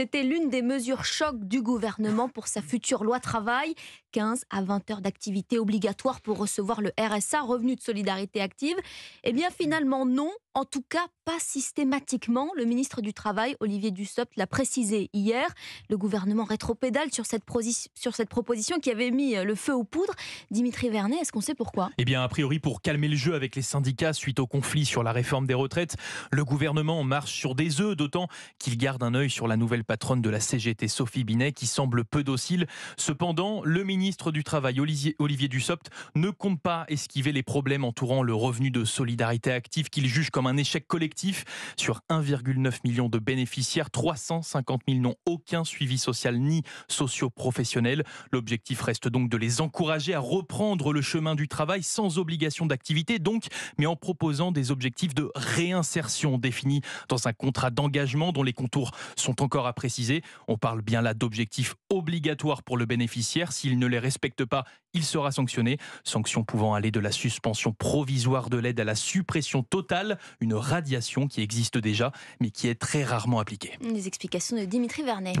C'était l'une des mesures choc du gouvernement pour sa future loi travail. 15 à 20 heures d'activité obligatoire pour recevoir le RSA, revenu de solidarité active. Eh bien finalement non, en tout cas pas systématiquement. Le ministre du Travail, Olivier Dussopt, l'a précisé hier. Le gouvernement rétropédale sur cette proposition qui avait mis le feu aux poudres. Dimitri Vernet, est-ce qu'on sait pourquoi? Eh bien a priori pour calmer le jeu avec les syndicats suite au conflit sur la réforme des retraites. Le gouvernement marche sur des œufs, d'autant qu'il garde un œil sur la nouvelle patronne de la CGT, Sophie Binet, qui semble peu docile. Cependant, le ministre du Travail, Olivier Dussopt, ne compte pas esquiver les problèmes entourant le revenu de solidarité active qu'il juge comme un échec collectif. Sur 1,9 million de bénéficiaires, 350 000 n'ont aucun suivi social ni socio-professionnel. L'objectif reste donc de les encourager à reprendre le chemin du travail sans obligation d'activité, donc, mais en proposant des objectifs de réinsertion définis dans un contrat d'engagement dont les contours sont encore à préciser. On parle bien là d'objectifs obligatoires pour le bénéficiaire. S'il ne les respecte pas, il sera sanctionné. Sanction pouvant aller de la suspension provisoire de l'aide à la suppression totale, une radiation qui existe déjà mais qui est très rarement appliquée. Les explications de Dimitri Vernet.